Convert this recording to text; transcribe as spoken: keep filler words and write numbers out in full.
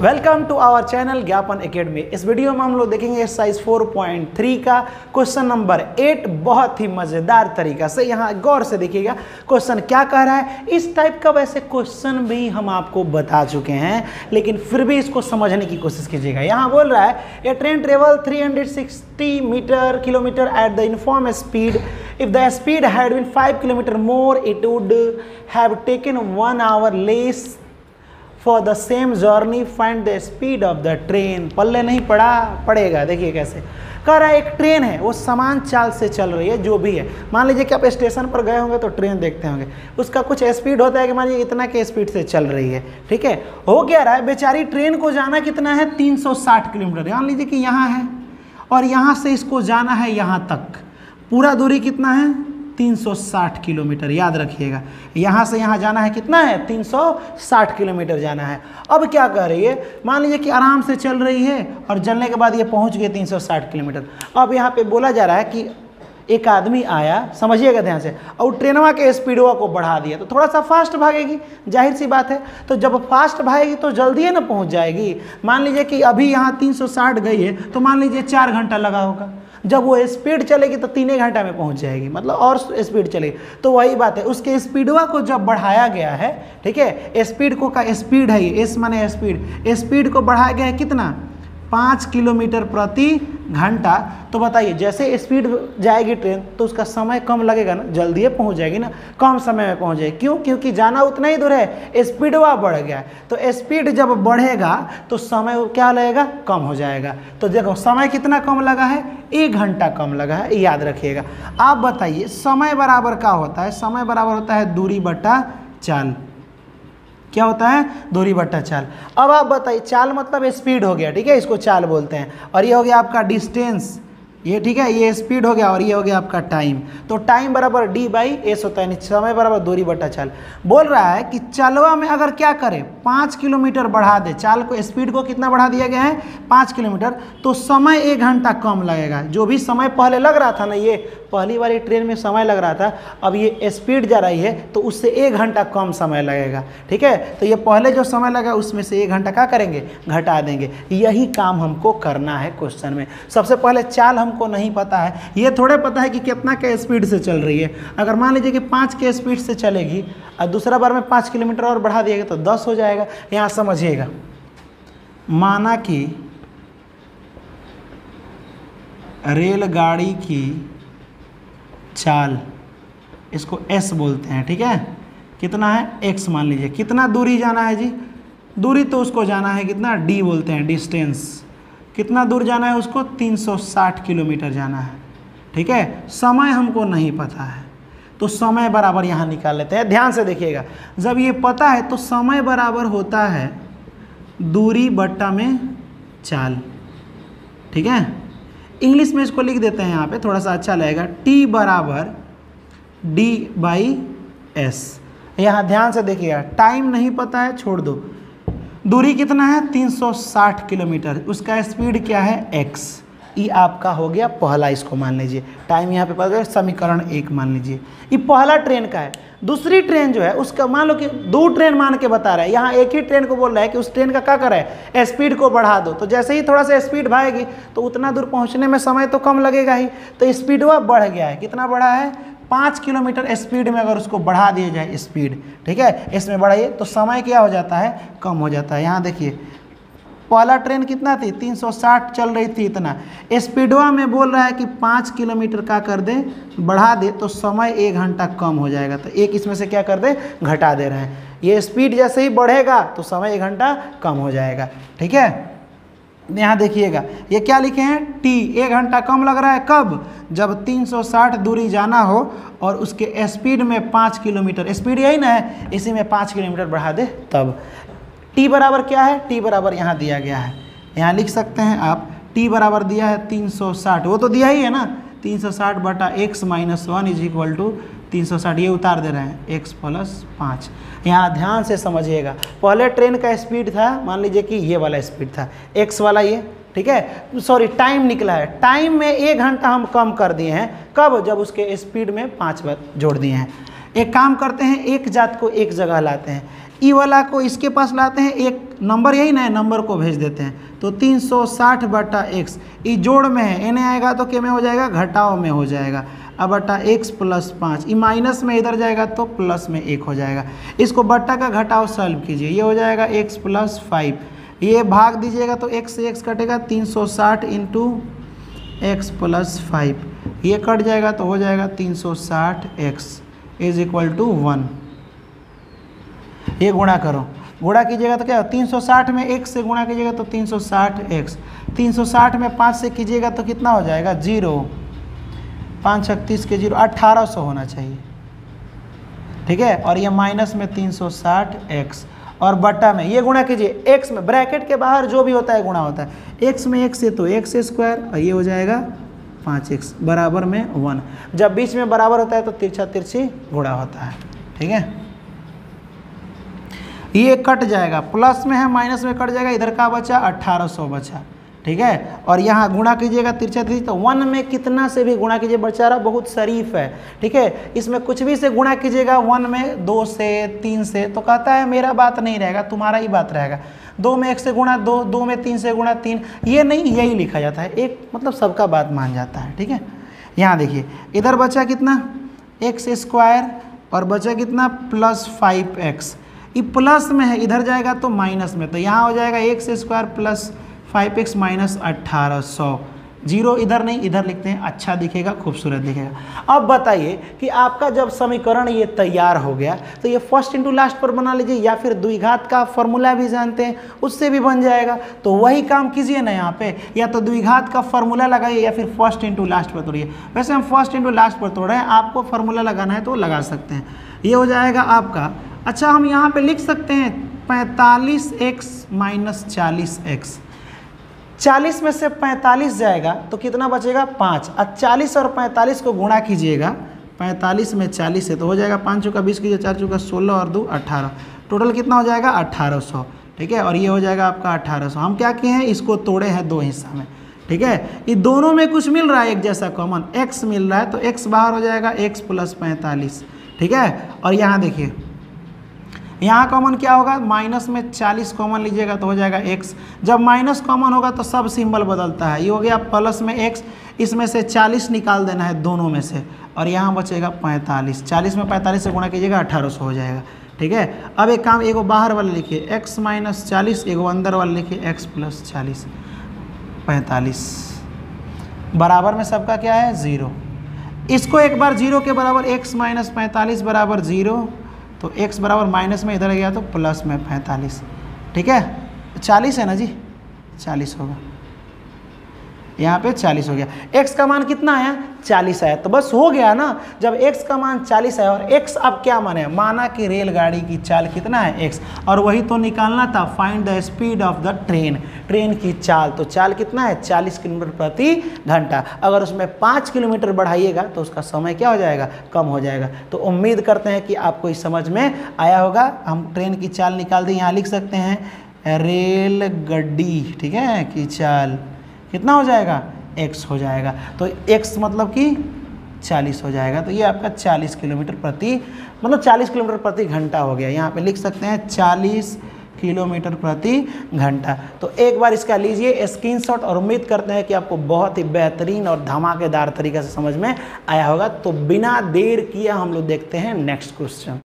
Welcome to our channel Gyapan academy. इस video में हम लोग देखेंगे एक्सरसाइज चार पॉइंट तीन का क्वेश्चन नंबर आठ। बहुत ही मज़ेदार तरीका से यहाँ गौर से देखिएगा क्वेश्चन क्या कह रहा है। इस टाइप का वैसे क्वेश्चन भी हम आपको बता चुके हैं, लेकिन फिर भी इसको समझने की कोशिश कीजिएगा। यहाँ बोल रहा है ए ट्रेन ट्रेवल तीन सौ साठ metre kilometre at the uniform speed. If the speed had been five kilometre more it would have taken one hour less for the same journey. Find the speed of the train. पल्ले नहीं पड़ा पड़ेगा। देखिए कैसे कह रहा है, एक ट्रेन है वो समान चाल से चल रही है जो भी है। मान लीजिए कि आप स्टेशन पर गए होंगे तो ट्रेन देखते होंगे, उसका कुछ स्पीड होता है कि मान लीजिए इतना के स्पीड से चल रही है। ठीक है, हो क्या रहा है बेचारी ट्रेन को जाना कितना है तीन सौ साठ किलोमीटर। मान लीजिए कि यहाँ है और यहाँ से इसको जाना है यहाँ तक, पूरा दूरी कितना है तीन सौ साठ किलोमीटर। याद रखिएगा यहाँ से यहाँ जाना है कितना है तीन सौ साठ किलोमीटर जाना है। अब क्या कह रही है, मान लीजिए कि आराम से चल रही है और चलने के बाद ये पहुँच गए तीन सौ साठ किलोमीटर। अब यहाँ पे बोला जा रहा है कि एक आदमी आया, समझिएगा ध्यान से, और ट्रेनवा के स्पीडवा को बढ़ा दिया तो थोड़ा सा फास्ट भागेगी, जाहिर सी बात है। तो जब फास्ट भागेगी तो जल्दी है ना पहुँच जाएगी। मान लीजिए कि अभी यहाँ तीन सौ साठ गई है तो मान लीजिए चार घंटा लगा होगा, जब वो स्पीड चलेगी तो तीन घंटा में पहुंच जाएगी, मतलब और स्पीड चलेगी। तो वही बात है, उसके स्पीडवा को जब बढ़ाया गया है, ठीक है, स्पीड को का स्पीड है ये, एस माने स्पीड, स्पीड को बढ़ाया गया है कितना पाँच किलोमीटर प्रति घंटा। तो बताइए जैसे स्पीड जाएगी ट्रेन तो उसका समय कम लगेगा ना, जल्दी पहुंच जाएगी ना, कम समय में पहुंच जाएगी। क्यों? क्योंकि जाना उतना ही दूर है, स्पीडवा बढ़ गया। तो स्पीड जब बढ़ेगा तो समय क्या लगेगा कम हो जाएगा। तो देखो समय कितना कम लगा है, एक घंटा कम लगा है, याद रखिएगा। आप बताइए समय बराबर क्या होता है, समय बराबर होता है दूरी बटा चाल। क्या होता है दूरी बट्टा चाल। अब आप बताइए चाल मतलब स्पीड हो गया, ठीक है, इसको चाल बोलते हैं, और ये हो गया आपका डिस्टेंस, ये ठीक है, ये स्पीड हो गया, और ये हो गया आपका टाइम। तो टाइम बराबर डी बाई एस होता है, समय बराबर दूरी बट्टा चाल। बोल रहा है कि चालवा में अगर क्या करें पाँच किलोमीटर बढ़ा दे, चाल को स्पीड को कितना बढ़ा दिया गया है पाँच किलोमीटर, तो समय एक घंटा कम लगेगा। जो भी समय पहले लग रहा था ना, ये पहली वाली ट्रेन में समय लग रहा था, अब ये स्पीड जा रही है तो उससे एक घंटा कम समय लगेगा। ठीक है, तो ये पहले जो समय लगा उसमें से एक घंटा क्या करेंगे घटा देंगे। यही काम हमको करना है क्वेश्चन में। सबसे पहले चाल हमको नहीं पता है, ये थोड़े पता है कि कितना के स्पीड से चल रही है। अगर मान लीजिए कि पाँच के स्पीड से चलेगी और दूसरा बार में पाँच किलोमीटर और बढ़ा दिएगा तो दस हो जाएगा। यहाँ समझिएगा, माना कि रेलगाड़ी की चाल, इसको एस बोलते हैं, ठीक है, कितना है एक्स। मान लीजिए कितना दूरी जाना है जी, दूरी तो उसको जाना है कितना डी बोलते हैं, डिस्टेंस। कितना दूर जाना है उसको तीन सौ साठ किलोमीटर जाना है, ठीक है। समय हमको नहीं पता है तो समय बराबर यहाँ निकाल लेते हैं। ध्यान से देखिएगा, जब ये पता है तो समय बराबर होता है दूरी बट्टा में चाल, ठीक है। इंग्लिश में इसको लिख देते हैं यहाँ पे, थोड़ा सा अच्छा लगेगा, टी बराबर डी बाई एस। यहाँ ध्यान से देखिएगा, टाइम नहीं पता है छोड़ दो, दूरी कितना है तीन सौ साठ किलोमीटर, उसका स्पीड क्या है एक्स। ये आपका हो गया पहला, इसको मान लीजिए टाइम यहाँ पे पता है समीकरण एक मान लीजिए, ये पहला ट्रेन का है। दूसरी ट्रेन जो है उसका मान लो कि दो ट्रेन मान के बता रहा है, यहाँ एक ही ट्रेन को बोल रहा है कि उस ट्रेन का क्या कर रहा है स्पीड को बढ़ा दो। तो जैसे ही थोड़ा सा स्पीड भागेगी तो उतना दूर पहुँचने में समय तो कम लगेगा ही, तो स्पीडवा बढ़ गया है। कितना बढ़ा है पाँच किलोमीटर स्पीड में अगर उसको बढ़ा दिया जाए स्पीड, ठीक है, इसमें बढ़ाइए तो समय क्या हो जाता है कम हो जाता है। यहाँ देखिए पहला ट्रेन कितना थी तीन सौ साठ चल रही थी, इतना स्पीडवा में बोल रहा है कि पाँच किलोमीटर का कर दे बढ़ा दे तो समय एक घंटा कम हो जाएगा। तो एक इसमें से क्या कर दे घटा दे रहे हैं, ये स्पीड जैसे ही बढ़ेगा तो समय एक घंटा कम हो जाएगा, ठीक है। यहाँ देखिएगा ये क्या लिखे हैं टी, एक घंटा कम लग रहा है कब, जब तीन सौ साठ दूरी जाना हो और उसके स्पीड में पाँच किलोमीटर, स्पीड यही ना है इसी में पाँच किलोमीटर बढ़ा दे तब। टी बराबर क्या है, टी बराबर यहाँ दिया गया है, यहाँ लिख सकते हैं आप, टी बराबर दिया है तीन सौ साठ, वो तो दिया ही है ना, तीन सौ साठ बटा X minus one is equal to तीन सौ साठ, ये उतार दे रहे हैं x प्लस पाँच। यहाँ ध्यान से समझिएगा, पहले ट्रेन का स्पीड था मान लीजिए कि ये वाला स्पीड था x वाला ये, ठीक है, सॉरी टाइम निकला है, टाइम में एक घंटा हम कम कर दिए हैं कब, जब उसके स्पीड में पाँच जोड़ दिए हैं। एक काम करते हैं एक जात को एक जगह लाते हैं, ई वाला को इसके पास लाते हैं, एक नंबर यही ना है, नंबर को भेज देते हैं। तो तीन सौ साठ बटा एक्स, ये जोड़ में है, एन आएगा तो के में हो जाएगा, घटाव में हो जाएगा। अब बटा एक्स प्लस पाँच, ये माइनस में इधर जाएगा तो प्लस में एक हो जाएगा। इसको बट्टा का घटाव सॉल्व कीजिए, ये हो जाएगा एक्स प्लस फाइव, ये भाग दीजिएगा तो एक्स से एक्स कटेगा, तीन सौ साठ इंटू एक्स प्लस फाइव, ये कट जाएगा तो हो जाएगा तीन सौ साठ X is equal to one. ये गुणा करो, गुणा कीजिएगा तो क्या, तीन सौ साठ में एक से गुणा कीजिएगा तो तीन सौ साठ एक्स, तीन सौ साठ में पाँच से कीजिएगा तो कितना हो जाएगा, जीरो, पाँच छत्तीस के जीरो, अट्ठारह सौ होना चाहिए, ठीक है। और ये माइनस में तीन सौ साठ एक्स, और बट्टा में ये गुणा कीजिए, x में ब्रैकेट के बाहर जो भी होता है गुणा होता है, x में एक से तो एक्स स्क्वायर, और ये हो जाएगा पाँच एक्स बराबर में वन। जब बीच में बराबर होता है तो तिरछा तिरछी गुणा होता है, ठीक है। ये कट जाएगा, प्लस में है माइनस में कट जाएगा, इधर का बचा अट्ठारह सौ बचा, ठीक है। और यहाँ गुणा कीजिएगा तिरछा तिरछी, तो वन में कितना से भी गुणा कीजिए, बेचारा बहुत शरीफ है, ठीक है। इसमें कुछ भी से गुणा कीजिएगा, वन में दो से तीन से, तो कहता है मेरा बात नहीं रहेगा, तुम्हारा ही बात रहेगा। दो में एक से गुणा दो, दो में तीन से गुणा तीन, ये नहीं यही लिखा जाता है, एक मतलब सबका बात मान जाता है, ठीक है। यहाँ देखिए इधर बचा कितना एक्स स्क्वायर, और बचा कितना प्लस फाइव एक्स, ये प्लस में है, इधर जाएगा तो माइनस में, तो यहाँ हो जाएगा X square plus five X minus अट्ठारह सौ, जीरो इधर नहीं इधर लिखते हैं, अच्छा दिखेगा, खूबसूरत दिखेगा। अब बताइए कि आपका जब समीकरण ये तैयार हो गया तो ये फर्स्ट इंटू लास्ट पर बना लीजिए, या फिर द्विघात का फॉर्मूला भी जानते हैं उससे भी बन जाएगा, तो वही काम कीजिए ना यहाँ पे, या तो द्विघात का फॉर्मूला लगाइए या फिर फर्स्ट इंटू लास्ट पर तोड़िए। वैसे हम फर्स्ट इंटू लास्ट पर तोड़ रहे हैं, आपको फॉर्मूला लगाना है तो लगा सकते हैं। ये हो जाएगा आपका, अच्छा हम यहाँ पर लिख सकते हैं पैंतालीस एक्स माइनस चालीस एक्स, चालीस में से पैंतालीस जाएगा तो कितना बचेगा, पाँच। अब चालीस और पैंतालीस को गुणा कीजिएगा, पैंतालीस में चालीस है तो हो जाएगा पाँच चौका बीस कीजिए, चार चौका सोलह और दो अट्ठारह, टोटल कितना हो जाएगा अट्ठारह सौ, ठीक है। और ये हो जाएगा आपका अट्ठारह सौ। हम क्या किए हैं, इसको तोड़े हैं दो हिस्सा में, ठीक है। ये दोनों में कुछ मिल रहा है एक जैसा कॉमन, एक्स मिल रहा है तो एक्स बाहर हो जाएगा, एक्स प्लस पैंतालीस, ठीक है। और यहाँ देखिए यहाँ कॉमन क्या होगा, माइनस में चालीस कॉमन लीजिएगा तो हो जाएगा x, जब माइनस कॉमन होगा तो सब सिंबल बदलता है, ये हो गया प्लस में x, इसमें से चालीस निकाल देना है दोनों में से, और यहाँ बचेगा पैंतालीस, चालीस में पैंतालीस से गुणा कीजिएगा अट्ठारह सौ हो जाएगा, ठीक है। अब एक काम, एगो बाहर वाला लिखिए x माइनस चालीस, एगो अंदर वाला लिखिए x प्लस चालीस, पैंतालीस बराबर में सबका क्या है, जीरो। इसको एक बार जीरो के बराबर, x माइनस पैंतालीस बराबर जीरो, तो x बराबर माइनस में इधर गया तो प्लस में पैंतालीस, ठीक है। चालीस है ना जी, चालीस होगा, यहाँ पे चालीस हो गया। x का मान कितना आया, चालीस आया, तो बस हो गया ना। जब x का मान चालीस आया और x अब क्या माने, माना कि रेलगाड़ी की चाल कितना है, x, और वही तो निकालना था, find the speed of the train, train की चाल, तो चाल कितना है, चालीस किलोमीटर प्रति घंटा। अगर उसमें पाँच किलोमीटर बढ़ाइएगा तो उसका समय क्या हो जाएगा, कम हो जाएगा। तो उम्मीद करते हैं कि आपको इस समझ में आया होगा। हम ट्रेन की चाल निकाल दें, यहाँ लिख सकते हैं रेलगड्डी, ठीक है, की चाल कितना हो जाएगा, x हो जाएगा, तो x मतलब कि चालीस हो जाएगा। तो ये आपका चालीस किलोमीटर प्रति मतलब चालीस किलोमीटर प्रति घंटा हो गया। यहाँ पे लिख सकते हैं चालीस किलोमीटर प्रति घंटा। तो एक बार इसका लीजिए स्क्रीनशॉट, और उम्मीद करते हैं कि आपको बहुत ही बेहतरीन और धमाकेदार तरीके से समझ में आया होगा। तो बिना देर किए हम लोग देखते हैं नेक्स्ट क्वेश्चन।